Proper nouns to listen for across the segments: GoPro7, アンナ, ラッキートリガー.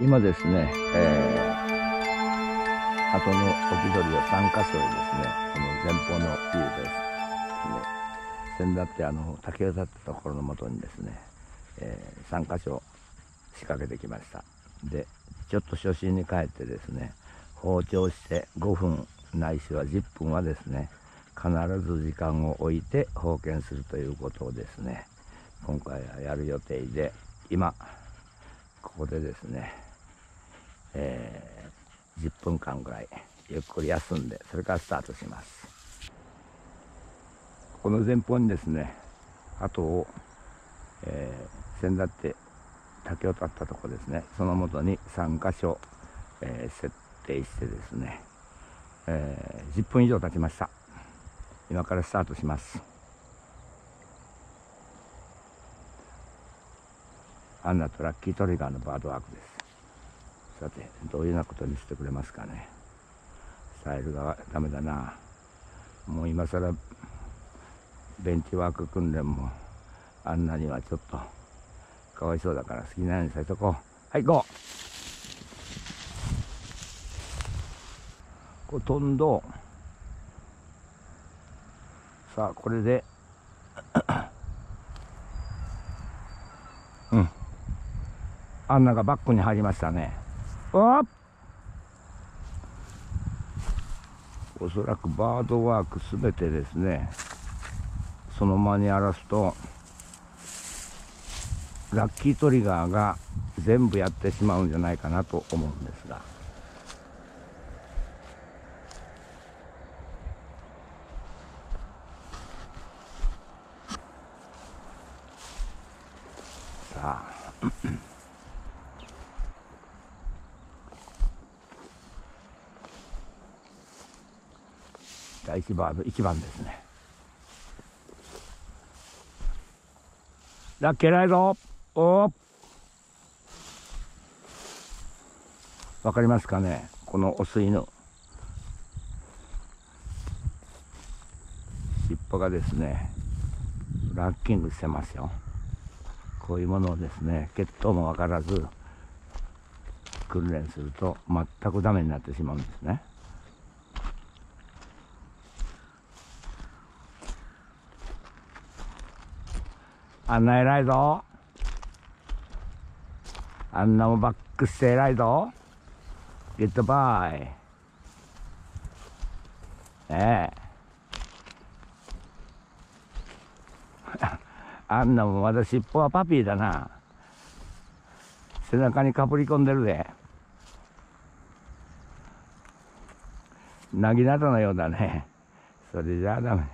今ですね、鳩の置き鳥を3箇所ですね、この前方のビルです。先だって竹を立てたところのもとにですね、3箇所仕掛けてきました。で、ちょっと初心に帰ってですね、放鳥して5分ないしは10分はですね、必ず時間を置いて放犬するということをですね、今回はやる予定で、今、ここでですね、10分間ぐらいゆっくり休んで、それからスタートします。この前方にですね、鳩をせんだって竹を立ったところですね、そのもとに3箇所、設定してですね、10分以上経ちました。今からスタートします。アンナとラッキートリガーのバードワークです。さて、どういうようなことにしてくれますかね。スタイルがダメだな。もう今更ベンチワーク訓練もアンナにはちょっとかわいそうだから、好きなようにさせとこう。はい、ゴー。ほとんどさあ、これでアンナがバックに入りましたね。あっ、おそらくバードワークすべてですね、その間に荒らすとラッキートリガーが全部やってしまうんじゃないかなと思うんですが、さあ第1バード1番ですね。ラッキー偉いぞ。お、わかりますかね、このオス犬。尻尾がですねラッキングしてますよ。こういうものをですね、血統もわからず訓練すると全くダメになってしまうんですね。アンナ偉いぞ。アンナもバックして偉いぞ。グッドバイ。ねえ。アンナもまだ尻尾はパピーだな。背中にかぶり込んでるぜ。なぎなたのようだね。それじゃあダメ。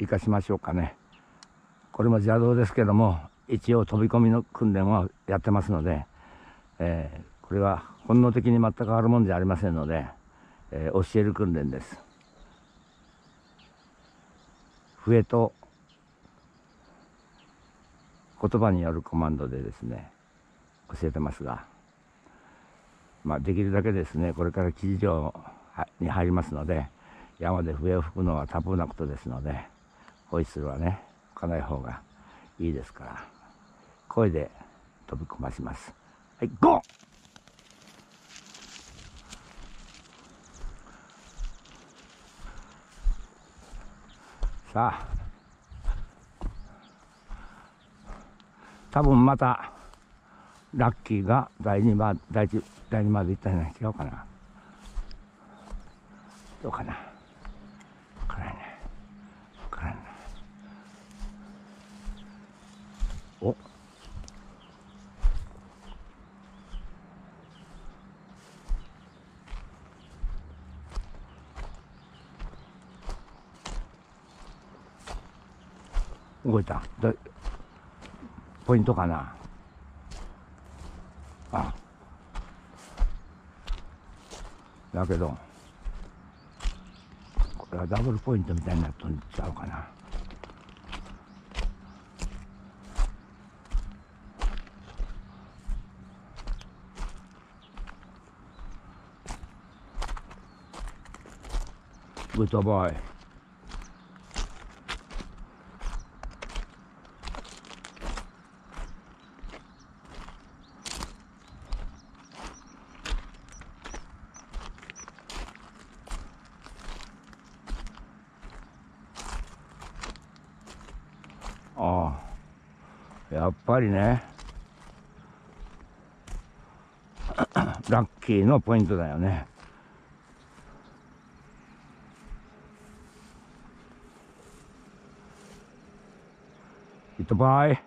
生かしましょうかね。これも邪道ですけども、一応飛び込みの訓練はやってますので、これは本能的に全くあるもんじゃありませんので、教える訓練です。笛と言葉によるコマンドでですね教えてますが、まあ、できるだけですね、これから記事上に入りますので、山で笛を吹くのはタブーなことですので、ホイッスルはね、吹かない方がいいですから、声で飛び込まします。はい、ゴー！さあ、多分また、ラッキーが第2まで行ったんじゃない、違うかな。どうかな。お、動いた。ポイントかな。あ、だけどこれはダブルポイントみたいになっとんちゃうかな。mit dabei. Oh, やっぱりね、ラッキーのポイントだよね。いたばい。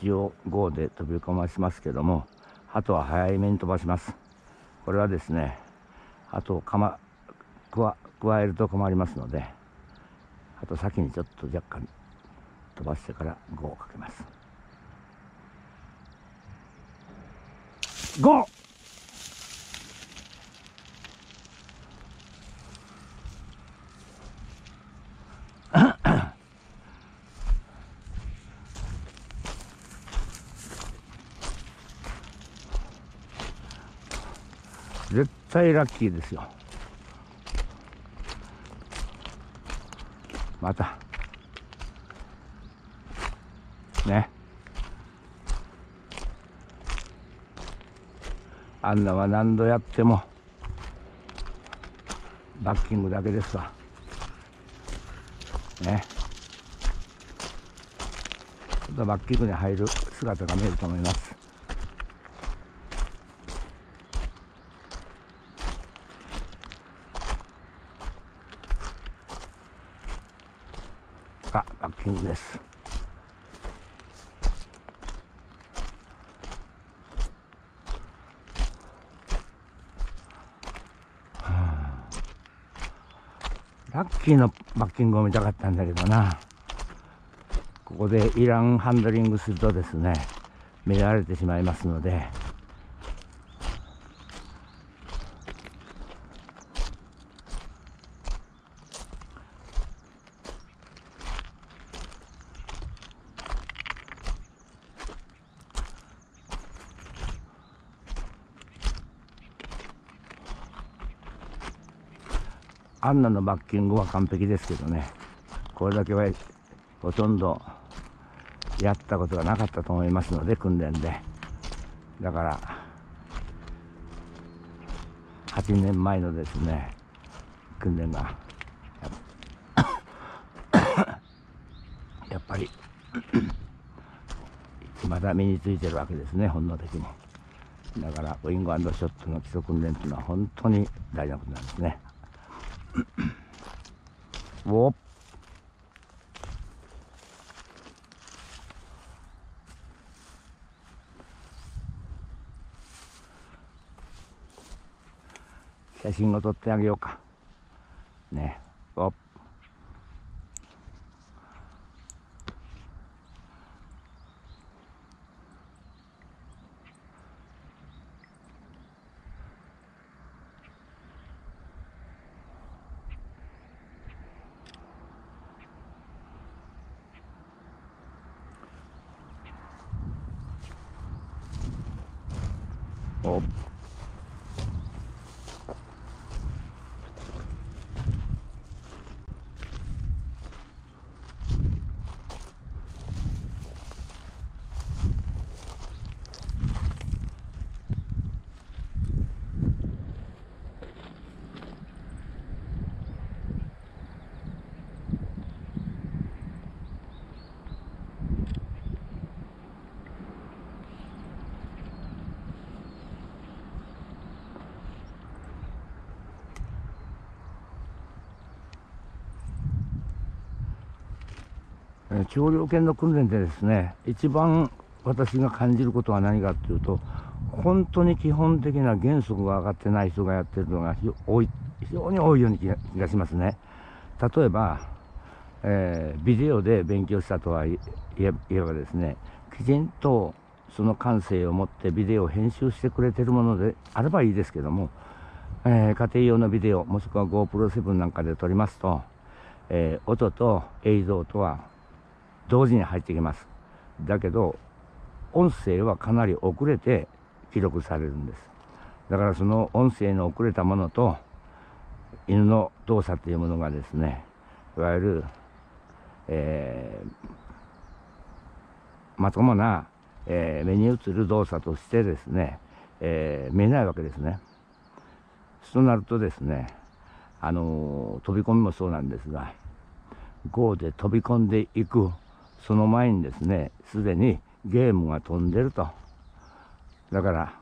一応5で飛び込ましますけども、鳩は早めに飛ばします。これはですね、鳩を加えると困りますので、鳩先にちょっと若干飛ばしてから5をかけます。 5!絶対ラッキーですよ。またね、あんなは何度やってもバッキングだけですわね。バッキングに入る姿が見えると思います。バッキングです。ラッキーのバッキングを見たかったんだけどな。ここでいらんハンドリングするとですね、見られてしまいますので、アンナのバッキングは完璧ですけどね、これだけはほとんどやったことがなかったと思いますので、訓練で。だから8年前のですね訓練がやっぱりまだ身についてるわけですね、本能的に。だからウイング&ショットの基礎訓練というのは本当に大事なことなんですね。おっ、写真を撮ってあげようかね。おっ、長猟犬の訓練でですね、一番私が感じることは何かっていうと、本当に基本的な原則が上がってない人がやってるのが非常に多いように気がしますね。例えば、ビデオで勉強したとは言えばですね、きちんとその感性を持ってビデオを編集してくれてるものであればいいですけども、家庭用のビデオもしくは GoPro7 なんかで撮りますと、音と映像とは同時に入ってきます。だけど音声はかなり遅れて記録されるんです。だからその音声の遅れたものと犬の動作というものがですね、いわゆる、まともな、目に映る動作としてですね、見えないわけですね。そうなるとですね、飛び込みもそうなんですが、GO で飛び込んでいくその前にですね、すでにゲームが飛んでると。だから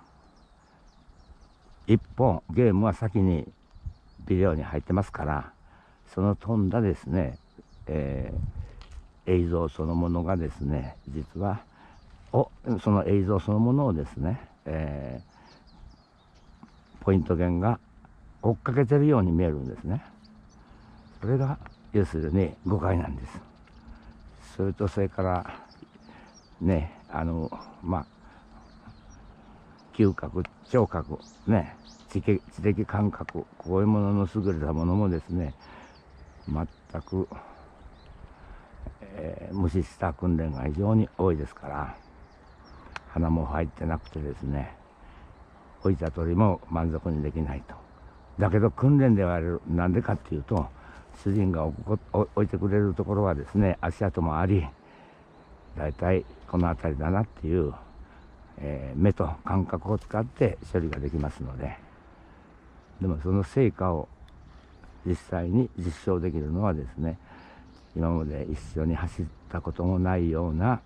一本ゲームは先にビデオに入ってますから、その飛んだですね、映像そのものがですね、実はその映像そのものをですね、ポイント源が追っかけてるように見えるんですね。それが要するに誤解なんです。それとそれからね、嗅覚、聴覚、ね、知的感覚、こういうものの優れたものもですね、全く、無視した訓練が非常に多いですから、花も入ってなくてですね、置いた鳥も満足にできないと。だけど訓練ではある、なんでかっていうと、主人が置いてくれるところはですね、足跡もあり、大体この辺りだなっていう、目と感覚を使って処理ができますので。でもその成果を実際に実証できるのはですね、今まで一緒に走ったこともないような、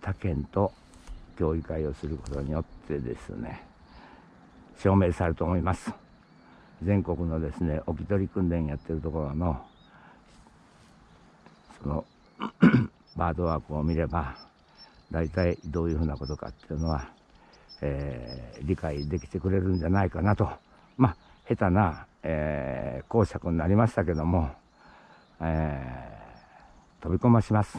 他県と協議会をすることによってですね、証明されると思います。全国のですね、置き取り訓練やってるところのそのバードワークを見れば、大体どういうふうなことかっていうのは、理解できてくれるんじゃないかなと。まあ下手な、講釈になりましたけども、飛び込まします。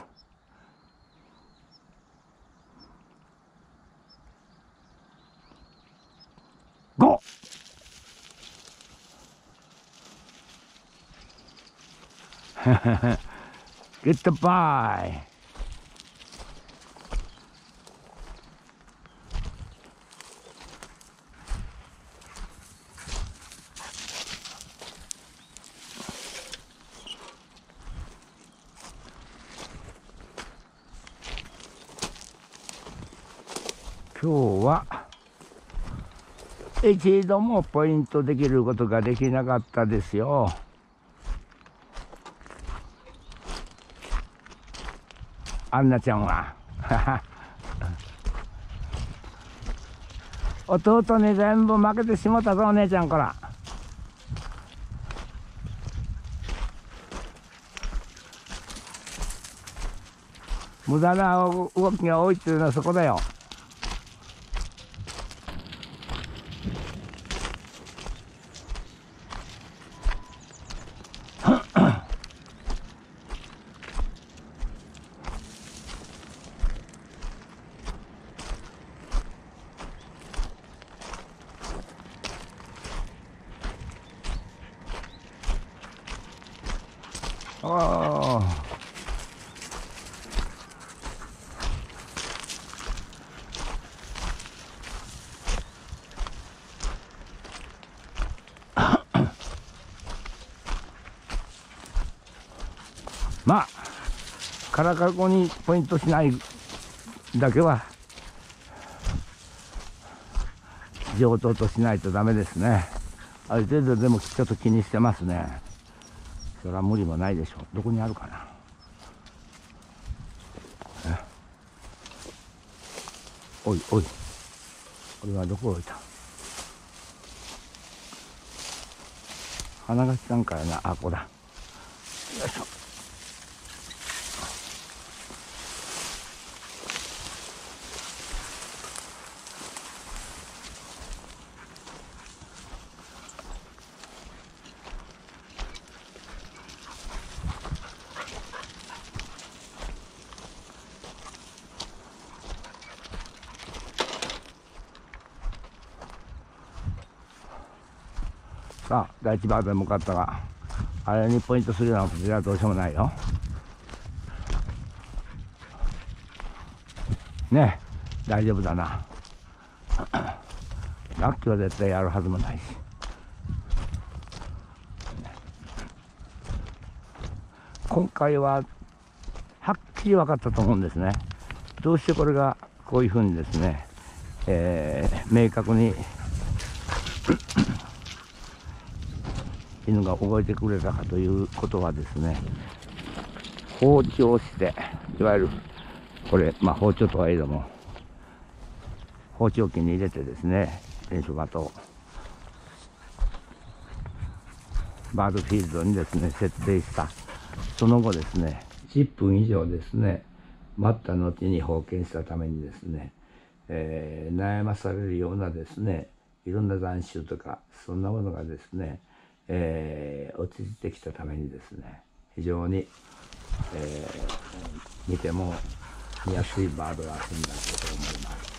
GO！Get the buy。 今日は一度もポイントできることができなかったですよ。アンナちゃんは弟に全部負けてしまったぞ、お姉ちゃんから。無駄な動きが多いっていうのはそこだよ。まあからかこにポイントしないだけは上等としないとダメですね。ある程度でもちょっと気にしてますね。それは無理もないでしょう。どこにあるかな。おいおい、これはどこ置いた。花がきさんからな。あ、ここだ。よいしょ。さあ、第一バードへ向かったが、あれにポイントするようなことではどうしようもないよ。ねえ、大丈夫だな。ラッキーは絶対やるはずもないし。今回ははっきり分かったと思うんですね。どうしてこれがこういうふうにですね、明確に犬が動いてくれたかということはですね、放置をして、いわゆるこれ、まあ、包丁とはいえども、包丁器に入れてですね、電書バトバードフィールドにですね、設定した。その後ですね、10分以上ですね、待った後に放犬したためにですね、悩まされるようなですね、いろんな残臭とか、そんなものがですね、落ちてきたためにですね、非常に、見ても見やすいバードがあるんだと思います。